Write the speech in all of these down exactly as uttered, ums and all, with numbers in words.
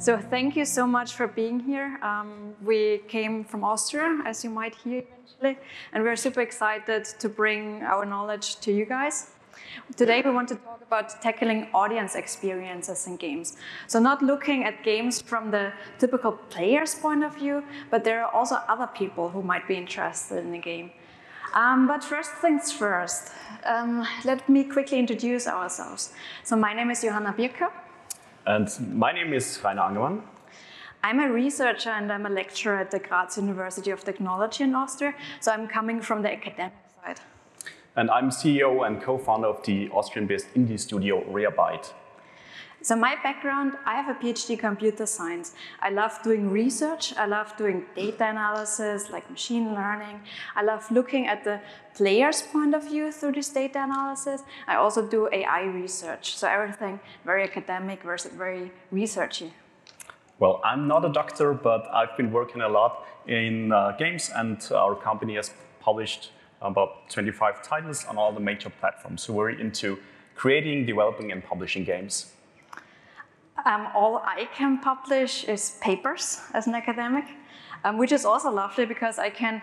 So thank you so much for being here. Um, we came from Austria, as you might hear eventually, and we're super excited to bring our knowledge to you guys. Today we want to talk about tackling audience experiences in games. So not looking at games from the typical player's point of view, but there are also other people who might be interested in the game. Um, but first things first, um, let me quickly introduce ourselves. So my name is Johanna Pirker. And my name is Rainer Angermann. I'm a researcher and I'm a lecturer at the Graz University of Technology in Austria, so I'm coming from the academic side. And I'm C E O and co-founder of the Austrian-based indie studio Rarebyte. So my background, I have a PhD in computer science. I love doing research, I love doing data analysis, like machine learning. I love looking at the player's point of view through this data analysis. I also do A I research, so everything very academic versus very researchy. Well, I'm not a doctor, but I've been working a lot in uh, games, and our company has published about twenty-five titles on all the major platforms. So we're into creating, developing, and publishing games. Um, all I can publish is papers as an academic, um, which is also lovely because I can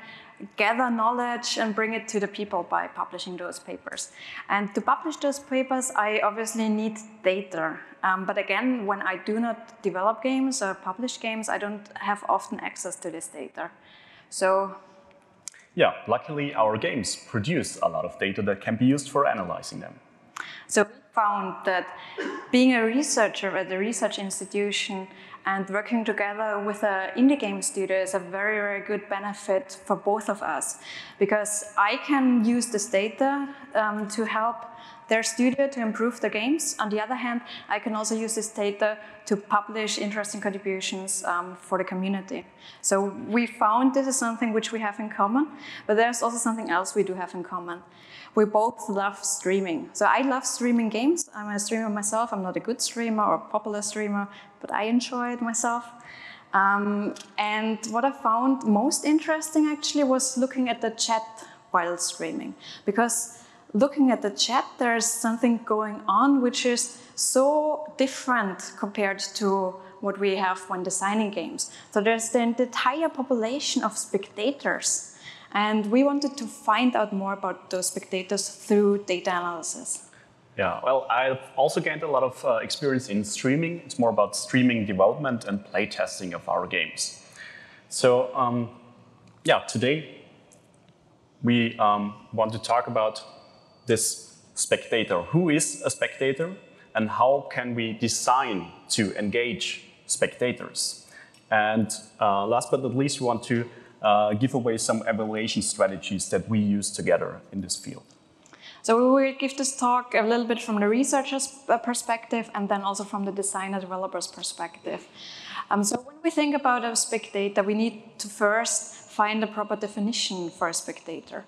gather knowledge and bring it to the people by publishing those papers. And to publish those papers, I obviously need data. Um, but again, when I do not develop games or publish games, I don't have often access to this data. So, yeah, luckily our games produce a lot of data that can be used for analyzing them. So found that being a researcher at a research institution and working together with an indie game studio is a very, very good benefit for both of us, because I can use this data um, to help their studio to improve the games. On the other hand, I can also use this data to publish interesting contributions um, for the community. So we found this is something which we have in common, but there's also something else we do have in common. We both love streaming. So I love streaming games. I'm a streamer myself. I'm not a good streamer or popular streamer, but I enjoy it myself. Um, and what I found most interesting actually was looking at the chat while streaming, because looking at the chat, there's something going on which is so different compared to what we have when designing games. So there's the entire population of spectators, and we wanted to find out more about those spectators through data analysis. Yeah, well, I've also gained a lot of uh, experience in streaming. It's more about streaming development and playtesting of our games. So, um, yeah, today we um, want to talk about this spectator. Who is a spectator, and how can we design to engage spectators? And uh, last but not least, we want to uh, give away some evaluation strategies that we use together in this field. So we will give this talk a little bit from the researcher's perspective and then also from the designer developer's perspective. Um, so when we think about a spectator, we need to first find the proper definition for a spectator.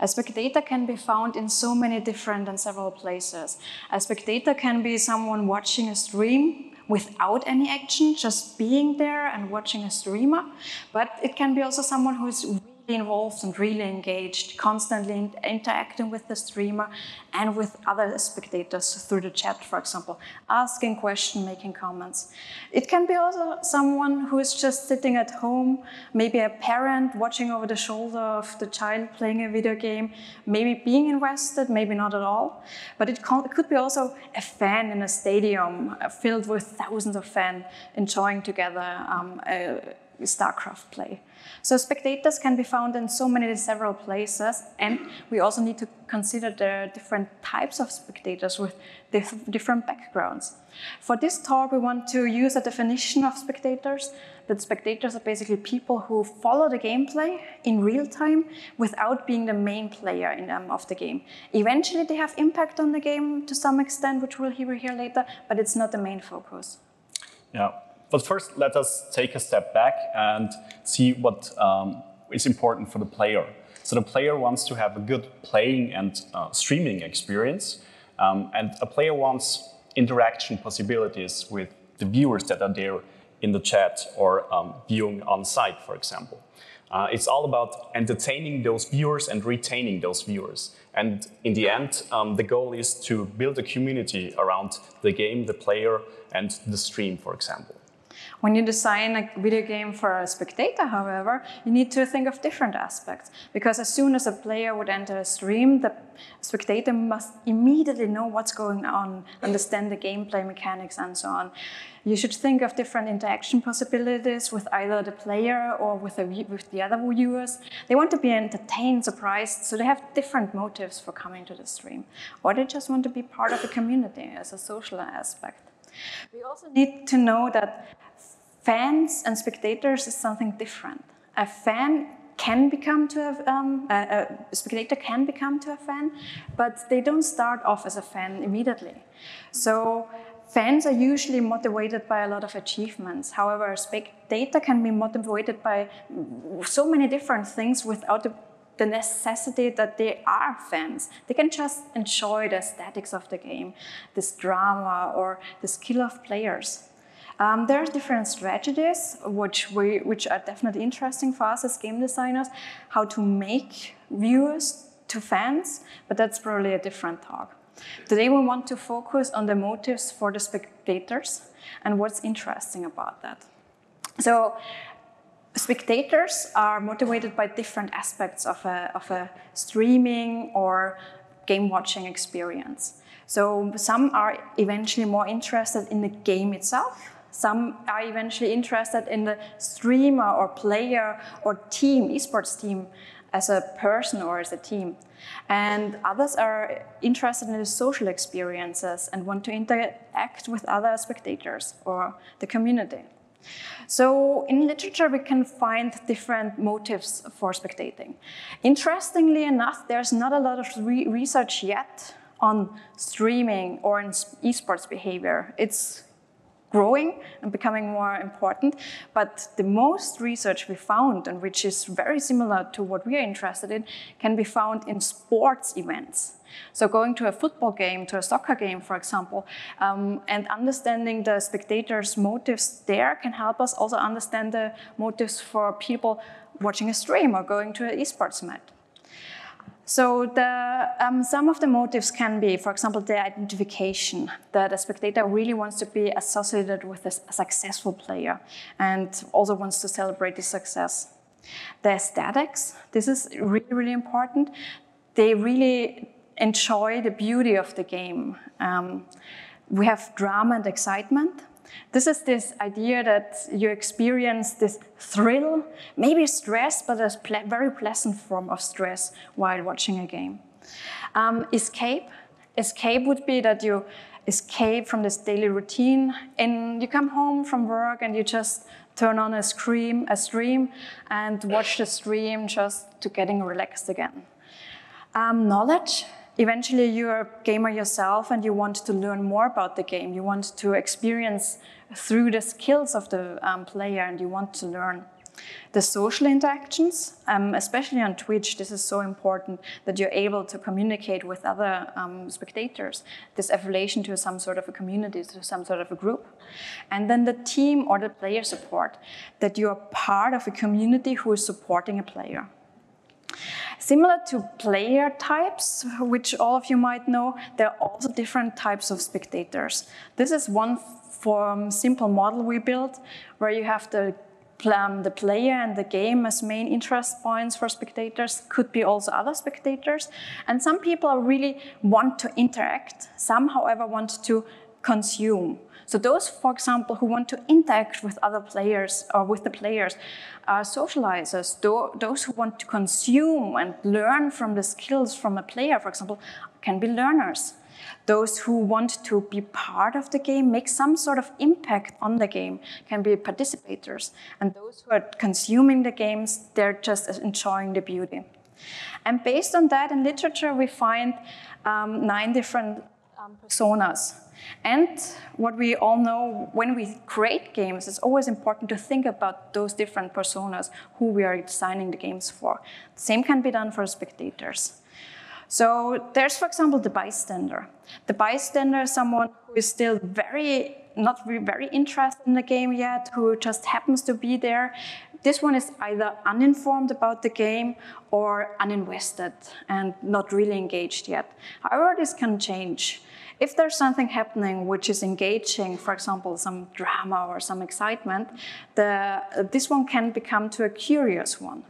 A spectator can be found in so many different and several places. A spectator can be someone watching a stream without any action, just being there and watching a streamer. But it can be also someone who is really involved and really engaged, constantly interacting with the streamer and with other spectators through the chat, for example, asking questions, making comments. It can be also someone who is just sitting at home, maybe a parent watching over the shoulder of the child playing a video game, maybe being invested, maybe not at all. But it could be also a fan in a stadium filled with thousands of fans enjoying together um, a StarCraft play. So spectators can be found in so many several places, and we also need to consider the different types of spectators with dif different backgrounds. For this talk, we want to use a definition of spectators, that spectators are basically people who follow the gameplay in real time without being the main player in, um, of the game. Eventually they have impact on the game to some extent, which we'll hear later, but it's not the main focus. Yeah. But first, let us take a step back and see what um, is important for the player. So the player wants to have a good playing and uh, streaming experience, um, and a player wants interaction possibilities with the viewers that are there in the chat or um, viewing on site, for example. Uh, it's all about entertaining those viewers and retaining those viewers. And in the end, um, the goal is to build a community around the game, the player, and the stream, for example. When you design a video game for a spectator, however, you need to think of different aspects, because as soon as a player would enter a stream, the spectator must immediately know what's going on, understand the gameplay mechanics and so on. You should think of different interaction possibilities with either the player or with the, with the other viewers. They want to be entertained, surprised, so they have different motives for coming to the stream. Or they just want to be part of the community as a social aspect. We also need to know that fans and spectators is something different. A fan can become to a, um, a, a spectator can become to a fan, but they don't start off as a fan immediately. So fans are usually motivated by a lot of achievements. However, spectator can be motivated by so many different things without the, the necessity that they are fans. They can just enjoy the aesthetics of the game, this drama or the skill of players. Um, there are different strategies which, we, which are definitely interesting for us as game designers, how to make viewers to fans, but that's probably a different talk. Today we want to focus on the motives for the spectators and what's interesting about that. So spectators are motivated by different aspects of a, of a streaming or game watching experience. So some are eventually more interested in the game itself. Some are eventually interested in the streamer or player or team, esports team, as a person or as a team. And others are interested in the social experiences and want to interact with other spectators or the community. So in literature, we can find different motives for spectating. Interestingly enough, there's not a lot of re research yet on streaming or in esports behavior. It's growing and becoming more important, but the most research we found, and which is very similar to what we are interested in, can be found in sports events. So going to a football game, to a soccer game, for example, um, and understanding the spectators' motives there can help us also understand the motives for people watching a stream or going to an esports match. So the, um, some of the motives can be, for example, the identification, that a spectator really wants to be associated with a successful player and also wants to celebrate his success. The aesthetics, this is really, really important. They really enjoy the beauty of the game. Um, we have drama and excitement. This is this idea that you experience this thrill, maybe stress, but a ple- very pleasant form of stress while watching a game. Um, escape. Escape would be that you escape from this daily routine and you come home from work and you just turn on a screen, a stream and watch the stream just to getting relaxed again. Um, knowledge. Eventually, you're a gamer yourself and you want to learn more about the game. You want to experience through the skills of the um, player and you want to learn. The social interactions, um, especially on Twitch, this is so important that you're able to communicate with other um, spectators. This affiliation to some sort of a community, to some sort of a group. And then the team or the player support, that you're part of a community who is supporting a player. Similar to player types, which all of you might know, there are also different types of spectators. This is one form, simple model we built, where you have the, um, the player and the game as main interest points for spectators, could be also other spectators. And some people really want to interact, some, however, want to consume. So those, for example, who want to interact with other players or with the players are socializers. Those who want to consume and learn from the skills from a player, for example, can be learners. Those who want to be part of the game, make some sort of impact on the game, can be participators. And those who are consuming the games, they're just enjoying the beauty. And based on that, in literature, we find um, nine different um, personas. And what we all know, when we create games, it's always important to think about those different personas, who we are designing the games for. The same can be done for spectators. So there's, for example, the bystander. The bystander is someone who is still very, not very interested in the game yet, who just happens to be there, This one is either uninformed about the game or uninvested and not really engaged yet. However, this can change. If there's something happening which is engaging, for example, some drama or some excitement, the, this one can become to a curious one.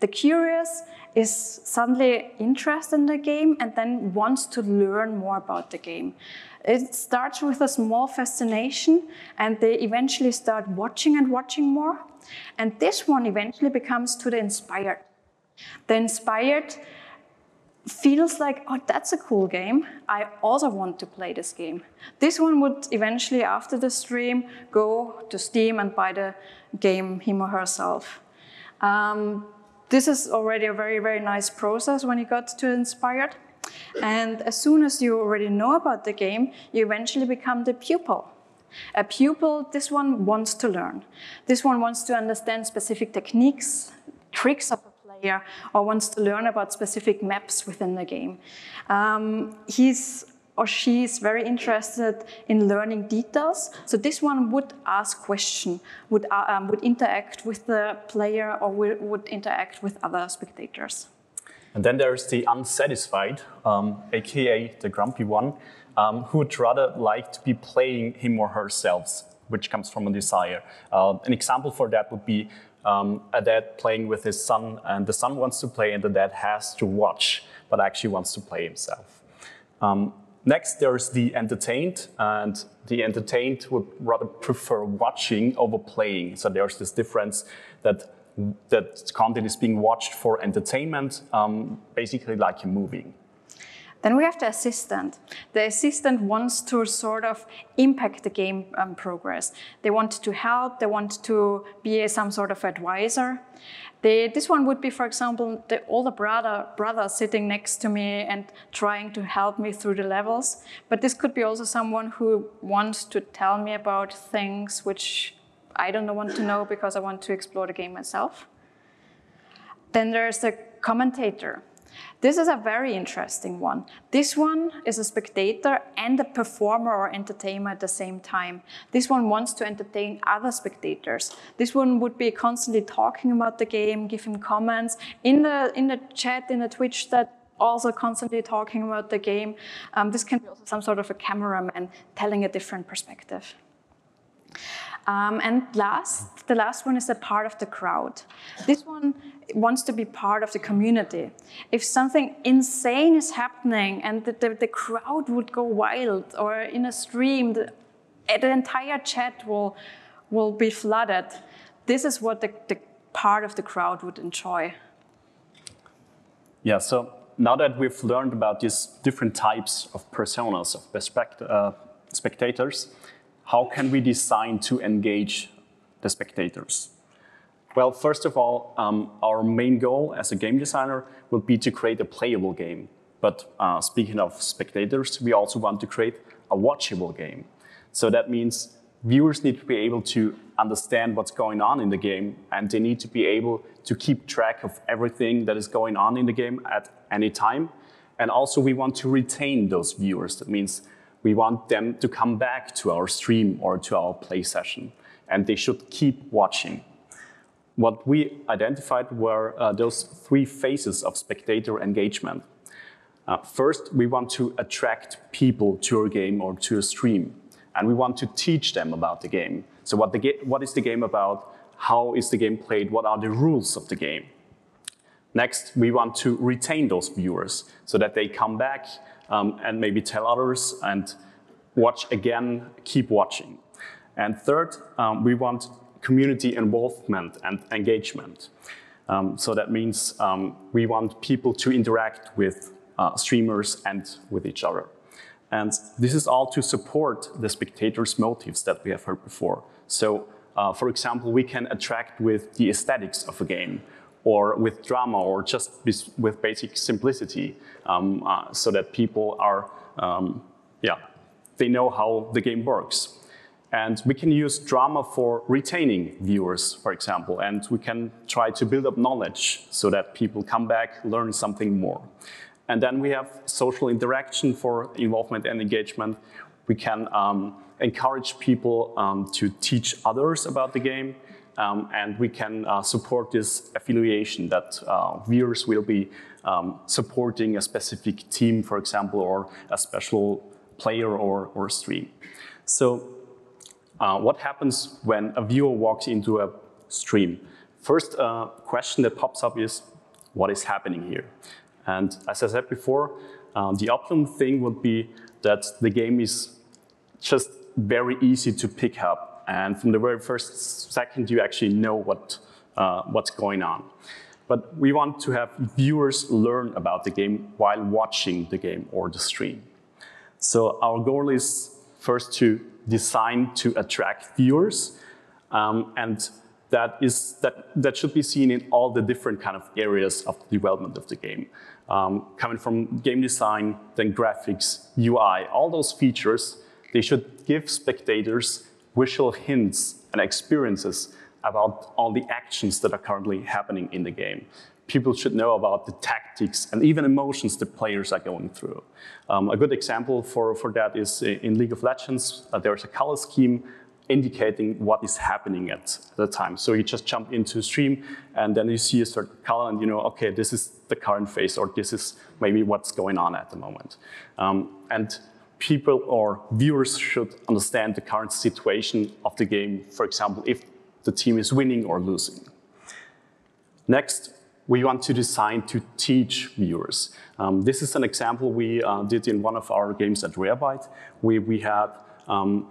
The curious is suddenly interested in the game and then wants to learn more about the game. It starts with a small fascination and they eventually start watching and watching more. And this one eventually becomes to the inspired. The inspired feels like, oh, that's a cool game. I also want to play this game. This one would eventually, after the stream, go to Steam and buy the game him or herself. Um, This is already a very, very nice process when you got to inspired. And as soon as you already know about the game, you eventually become the pupil. A pupil, this one wants to learn. This one wants to understand specific techniques, tricks of a player, or wants to learn about specific maps within the game. Um, he's or she is very interested in learning details. So this one would ask questions, would, um, would interact with the player or will, would interact with other spectators. And then there's the unsatisfied, um, A K A the grumpy one, um, who would rather like to be playing him or herself, which comes from a desire. Uh, an example for that would be um, a dad playing with his son, and the son wants to play and the dad has to watch, but actually wants to play himself. Um, Next, there's the entertained, and the entertained would rather prefer watching over playing. So there's this difference that, that content is being watched for entertainment, um, basically like a movie. Then we have the assistant. The assistant wants to sort of impact the game um, progress. They want to help, they want to be a, some sort of advisor. They, this one would be, for example, the older brother, brother sitting next to me and trying to help me through the levels. But this could be also someone who wants to tell me about things which I don't want to know because I want to explore the game myself. Then there's the commentator. This is a very interesting one. This one is a spectator and a performer or entertainer at the same time. This one wants to entertain other spectators. This one would be constantly talking about the game, giving comments in the, in the chat, in the Twitch that also constantly talking about the game. Um, this can be also some sort of a cameraman telling a different perspective. Um, and last, the last one is a part of the crowd. This one wants to be part of the community. If something insane is happening and the, the, the crowd would go wild, or in a stream, the, the entire chat will, will be flooded, this is what the, the part of the crowd would enjoy. Yeah, so now that we've learned about these different types of personas, of perspect- uh, spectators, how can we design to engage the spectators? Well, first of all, um, our main goal as a game designer would be to create a playable game. But uh, speaking of spectators, we also want to create a watchable game. So that means viewers need to be able to understand what's going on in the game, and they need to be able to keep track of everything that is going on in the game at any time. And also we want to retain those viewers. That means we want them to come back to our stream or to our play session, and they should keep watching. What we identified were uh, those three phases of spectator engagement. Uh, first, we want to attract people to our game or to a stream, and we want to teach them about the game. So what, the ga what is the game about? How is the game played? What are the rules of the game? Next, we want to retain those viewers so that they come back Um, and maybe tell others and watch again, keep watching. And third, um, we want community involvement and engagement. Um, so that means um, we want people to interact with uh, streamers and with each other. And this is all to support the spectators' motives that we have heard before. So, uh, for example, we can attract with the aesthetics of a game, or with drama, or just with basic simplicity, um, uh, so that people are, um, yeah, they know how the game works. And we can use drama for retaining viewers, for example, and we can try to build up knowledge so that people come back, learn something more. And then we have social interaction for involvement and engagement. We can um, encourage people um, to teach others about the game, um, and we can uh, support this affiliation that uh, viewers will be um, supporting a specific team, for example, or a special player or, or stream. So uh, what happens when a viewer walks into a stream? First uh, question that pops up is, what is happening here? And as I said before, uh, the optimum thing would be that the game is just very easy to pick up, and from the very first second you actually know what, uh, what's going on. But we want to have viewers learn about the game while watching the game or the stream. So our goal is first to design to attract viewers, um, and that, is, that, that should be seen in all the different kind of areas of the development of the game. Um, coming from game design, then graphics, U I, all those features, they should give spectators visual hints and experiences about all the actions that are currently happening in the game. People should know about the tactics and even emotions that players are going through. Um, a good example for, for that is in League of Legends, uh, there's a color scheme indicating what is happening at the time. So you just jump into a stream and then you see a certain color and you know, okay, this is the current phase or this is maybe what's going on at the moment. Um, and people or viewers should understand the current situation of the game, for example, if the team is winning or losing. Next, we want to design to teach viewers. Um, this is an example we uh, did in one of our games at Rarebyte, where we had um,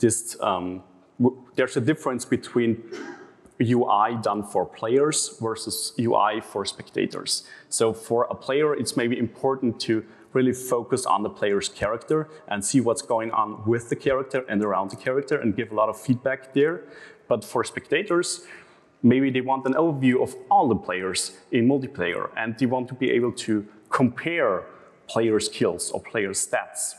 this, um, w there's a difference between U I done for players versus U I for spectators. So for a player, it's maybe important to really focus on the player's character and see what's going on with the character and around the character and give a lot of feedback there. But for spectators, maybe they want an overview of all the players in multiplayer and they want to be able to compare player skills or player stats.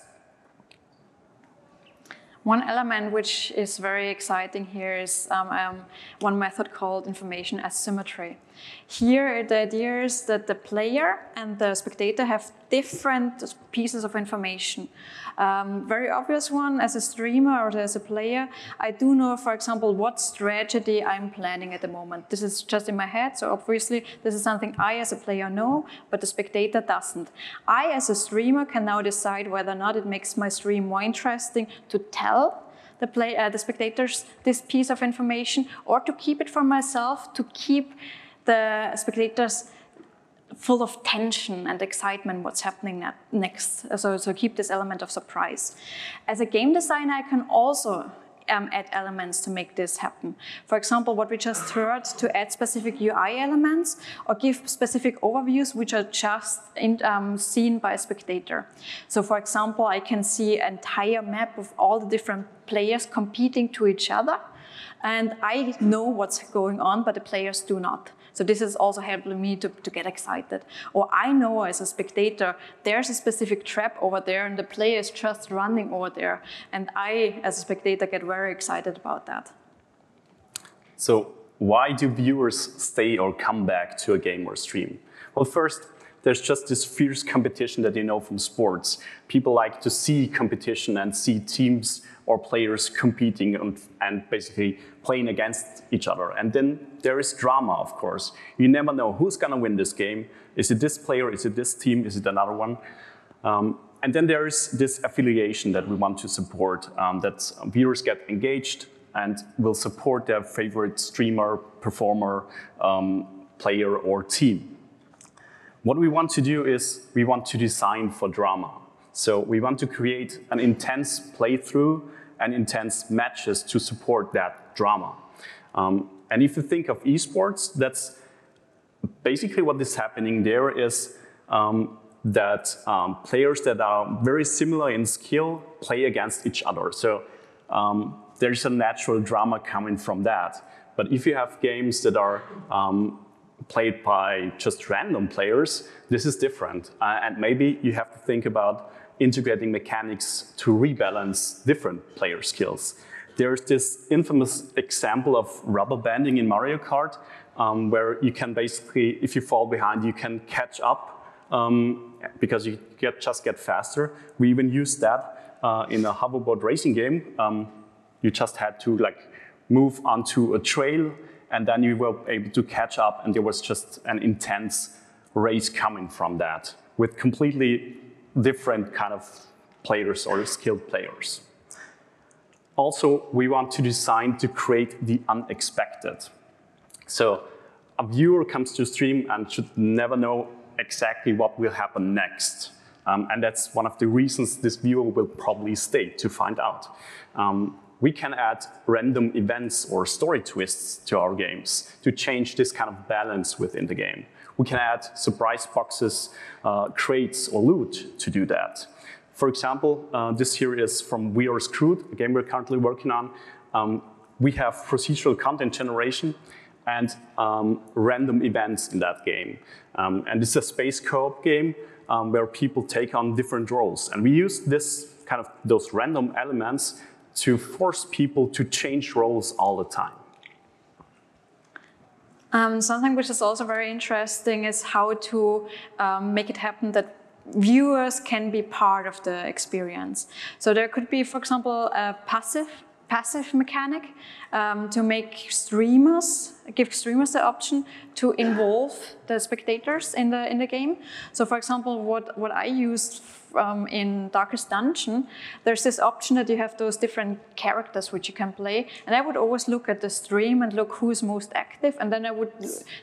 One element which is very exciting here is um, um, one method called information asymmetry. Here the idea is that the player and the spectator have different pieces of information. Um, very obvious one, as a streamer or as a player, I do know, for example, what strategy I'm planning at the moment. This is just in my head, so obviously this is something I as a player know, but the spectator doesn't. I as a streamer can now decide whether or not it makes my stream more interesting to tell The, play, uh, the spectators this piece of information, or to keep it for myself, to keep the spectators full of tension and excitement what's happening next. So, so keep this element of surprise. As a game designer, I can also Um, add elements to make this happen. For example, what we just heard, to add specific U I elements or give specific overviews which are just in, um, seen by a spectator. So for example, I can see an entire map of all the different players competing to each other, and I know what's going on, but the players do not. So this is also helping me to, to get excited. Or I know as a spectator, there's a specific trap over there and the player is just running over there. And I, as a spectator, get very excited about that. So why do viewers stay or come back to a game or stream? Well, first, there's just this fierce competition that you know from sports. People like to see competition and see teams or players competing and, and basically playing against each other. And then there is drama, of course. You never know who's gonna win this game. Is it this player? Is it this team? Is it another one? Um, and then there is this affiliation that we want to support, um, that viewers get engaged and will support their favorite streamer, performer, um, player, or team. What we want to do is we want to design for drama. So we want to create an intense playthrough and intense matches to support that drama. Um, and if you think of esports, that's basically what is happening there is um, that um, players that are very similar in skill play against each other. So um, there's a natural drama coming from that. But if you have games that are um, played by just random players, this is different. Uh, and maybe you have to think about integrating mechanics to rebalance different player skills. There's this infamous example of rubber banding in Mario Kart, um, where you can basically, if you fall behind, you can catch up um, because you get, just get faster. We even used that uh, in a hoverboard racing game. Um, you just had to like move onto a trail, and then you were able to catch up, and there was just an intense race coming from that with completely different kind of players or skilled players. Also, we want to design to create the unexpected. So a viewer comes to stream and should never know exactly what will happen next. Um, and that's one of the reasons this viewer will probably stay to find out. Um, we can add random events or story twists to our games to change this kind of balance within the game. We can add surprise boxes, uh, crates, or loot to do that. For example, uh, this here is from We Are Screwed, a game we're currently working on. Um, we have procedural content generation and um, random events in that game. Um, and it's a space co-op game um, where people take on different roles. And we use this kind of those random elements to force people to change roles all the time. Um, something which is also very interesting is how to um, make it happen that viewers can be part of the experience. So there could be, for example, a passive passive mechanic um, to make streamers, give streamers the option to involve the spectators in the in the game. So, for example, what what I used um, in Darkest Dungeon, there's this option that you have those different characters which you can play, and I would always look at the stream and look who's most active, and then I would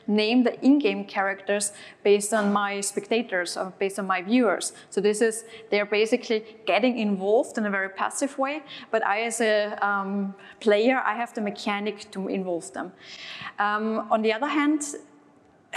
name the in-game characters based on my spectators or based on my viewers. So this is, they're basically getting involved in a very passive way, but I as a um, player, I have the mechanic to involve them. Um, on the other hand,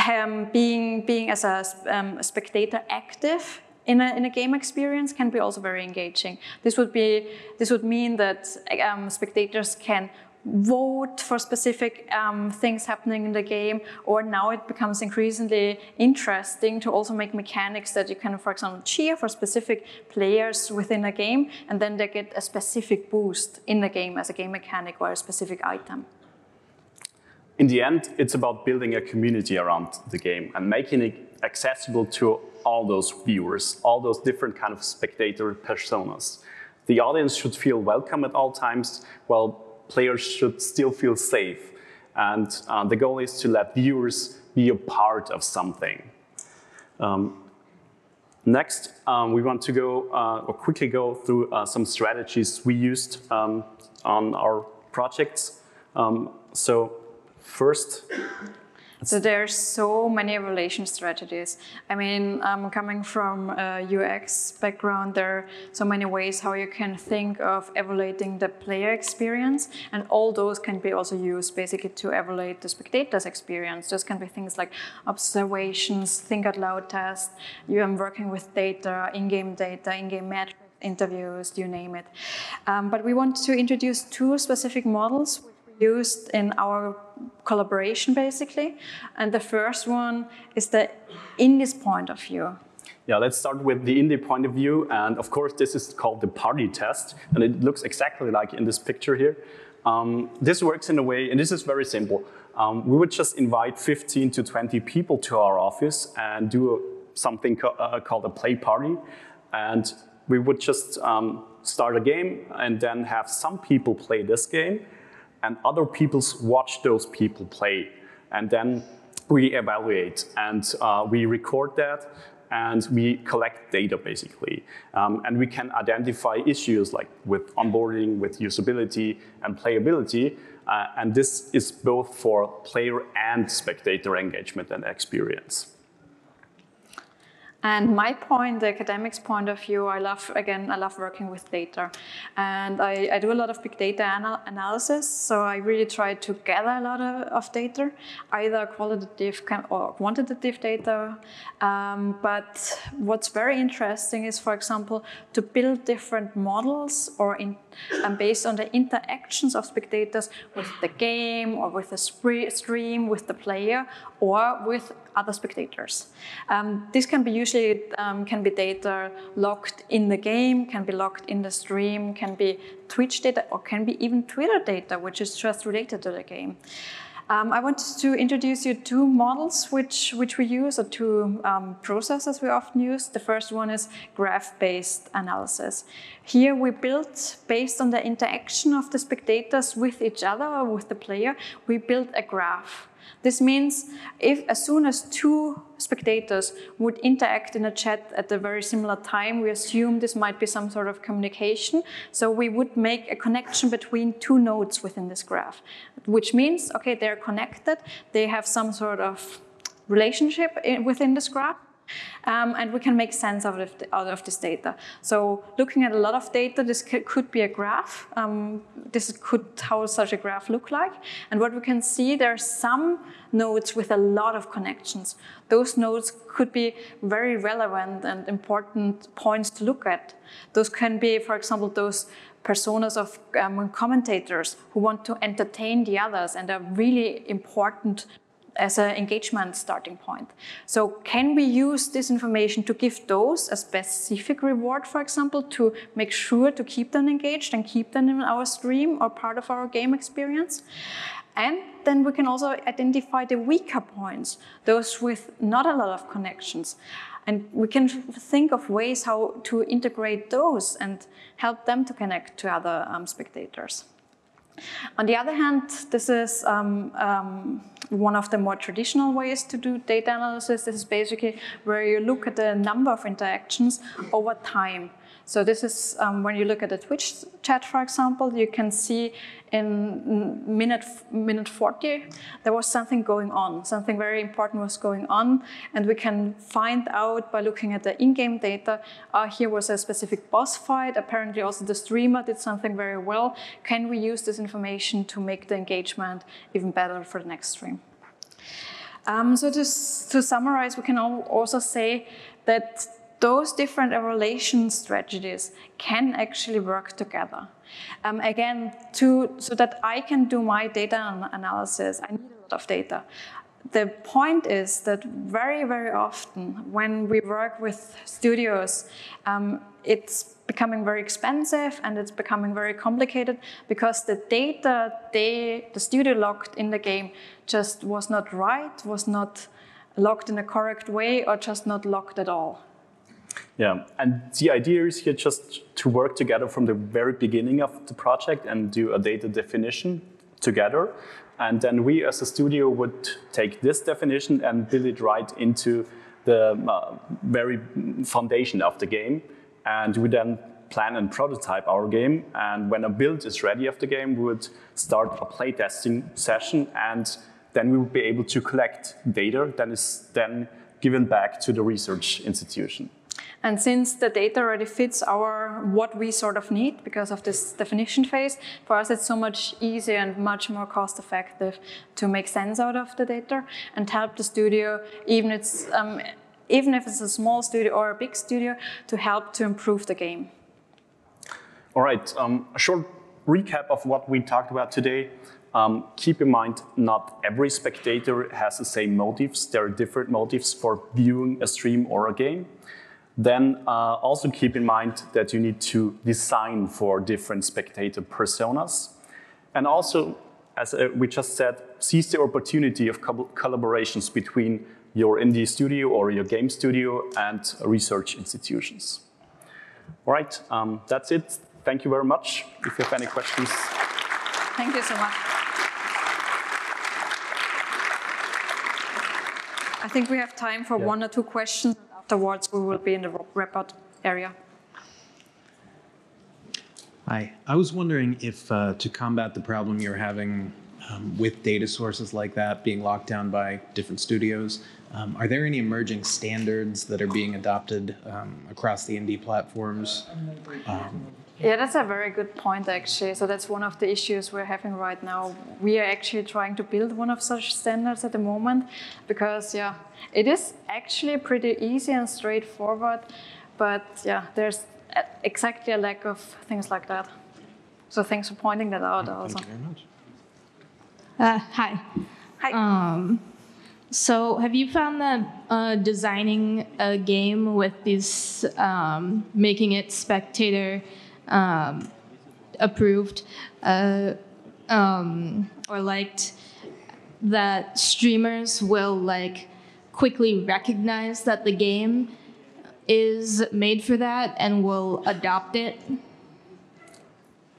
um, being, being as a, um, a spectator active in a, in a game experience can be also very engaging. This would, be, this would mean that um, spectators can vote for specific um, things happening in the game, or now it becomes increasingly interesting to also make mechanics that you can, for example, cheer for specific players within a game, and then they get a specific boost in the game as a game mechanic or a specific item. In the end, it's about building a community around the game and making it accessible to all those viewers, all those different kind of spectator personas. The audience should feel welcome at all times, while players should still feel safe. And uh, the goal is to let viewers be a part of something. Um, next, um, we want to go uh, or quickly go through uh, some strategies we used um, on our projects. Um, so. First. So there are so many evaluation strategies. I mean, um, coming from a U X background, there are so many ways how you can think of evaluating the player experience, and all those can be also used basically to evaluate the spectator's experience. Those can be things like observations, think out loud tests, you are working with data, in-game data, in-game metrics, interviews, you name it. Um, but we want to introduce two specific models used in our collaboration, basically. And the first one is the indie's point of view. Yeah, let's start with the indie point of view. And of course, this is called the party test. And it looks exactly like in this picture here. Um, this works in a way, and this is very simple. Um, we would just invite fifteen to twenty people to our office and do a, something co uh, called a play party. And we would just um, start a game and then have some people play this game, and other people watch those people play. And then we evaluate, and uh, we record that, and we collect data, basically. Um, and we can identify issues like with onboarding, with usability, and playability. Uh, and this is both for player and spectator engagement and experience. And my point, the academic's point of view, I love, again, I love working with data. And I, I do a lot of big data anal analysis, so I really try to gather a lot of, of data, either qualitative or quantitative data. Um, but what's very interesting is, for example, to build different models or in, um, based on the interactions of spectators with the game or with the stream, with the player, or with other spectators. Um, this can be usually um, can be data locked in the game, can be locked in the stream, can be Twitch data, or can be even Twitter data, which is just related to the game. Um, I want to introduce you two models which, which we use, or two um, processes we often use. The first one is graph-based analysis. Here we built, based on the interaction of the spectators with each other or with the player, we built a graph. This means if as soon as two spectators would interact in a chat at a very similar time, we assume this might be some sort of communication. So we would make a connection between two nodes within this graph, which means, okay, they're connected, they have some sort of relationship in, within this graph. Um, and we can make sense out of, the, out of this data. So looking at a lot of data, this could be a graph. Um, this could how such a graph look like. And what we can see, there are some nodes with a lot of connections. Those nodes could be very relevant and important points to look at. Those can be, for example, those personas of um, commentators who want to entertain the others and are really important as an engagement starting point. So can we use this information to give those a specific reward, for example, to make sure to keep them engaged and keep them in our stream or part of our game experience? And then we can also identify the weaker points, those with not a lot of connections. And we can think of ways how to integrate those and help them to connect to other um, spectators. On the other hand, this is um, um, one of the more traditional ways to do data analysis. This is basically where you look at the number of interactions over time. So this is um, when you look at the Twitch chat, for example, you can see in minute, minute forty, there was something going on, something very important was going on, and we can find out by looking at the in-game data, uh, here was a specific boss fight, apparently also the streamer did something very well. Can we use this information to make the engagement even better for the next stream? Um, so to, to summarize, we can also say that those different evaluation strategies can actually work together. Um, again, to, so that I can do my data analysis, I need a lot of data. The point is that very, very often when we work with studios, um, it's becoming very expensive and it's becoming very complicated because the data they, the studio locked in the game just was not right, was not locked in a correct way, or just not locked at all. Yeah, and the idea is here just to work together from the very beginning of the project and do a data definition together. And then we as a studio would take this definition and build it right into the uh, very foundation of the game. And we then plan and prototype our game. And when a build is ready of the game, we would start a playtesting session. And then we would be able to collect data that is then given back to the research institution. And since the data already fits our what we sort of need because of this definition phase, for us it's so much easier and much more cost effective to make sense out of the data and help the studio, even, it's, um, even if it's a small studio or a big studio, to help to improve the game. All right, um, a short recap of what we talked about today. Um, keep in mind, not every spectator has the same motives. There are different motives for viewing a stream or a game. Then uh, also keep in mind that you need to design for different spectator personas. And also, as we just said, seize the opportunity of collaborations between your indie studio or your game studio and research institutions. All right, um, that's it. Thank you very much. If you have any questions. Thank you so much. I think we have time for yeah. one or two questions. Afterwards, we will be in the wrap-up area. Hi. I was wondering if, uh, to combat the problem you're having um, with data sources like that being locked down by different studios, um, are there any emerging standards that are being adopted um, across the indie platforms? Um, Yeah, that's a very good point, actually. So that's one of the issues we're having right now. We are actually trying to build one of such standards at the moment because, yeah, it is actually pretty easy and straightforward, but, yeah, there's exactly a lack of things like that. So thanks for pointing that out also. Thank you very much. Uh, hi. Hi. Um, So have you found that uh, designing a game with these, um, making it spectator Um, approved uh, um, or liked that streamers will like quickly recognize that the game is made for that and will adopt it?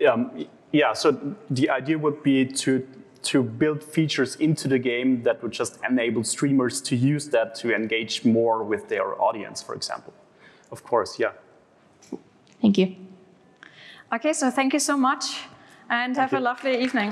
Um, yeah, so the idea would be to, to build features into the game that would just enable streamers to use that to engage more with their audience, for example. Of course, yeah. Thank you. Okay, so thank you so much, and have a lovely evening.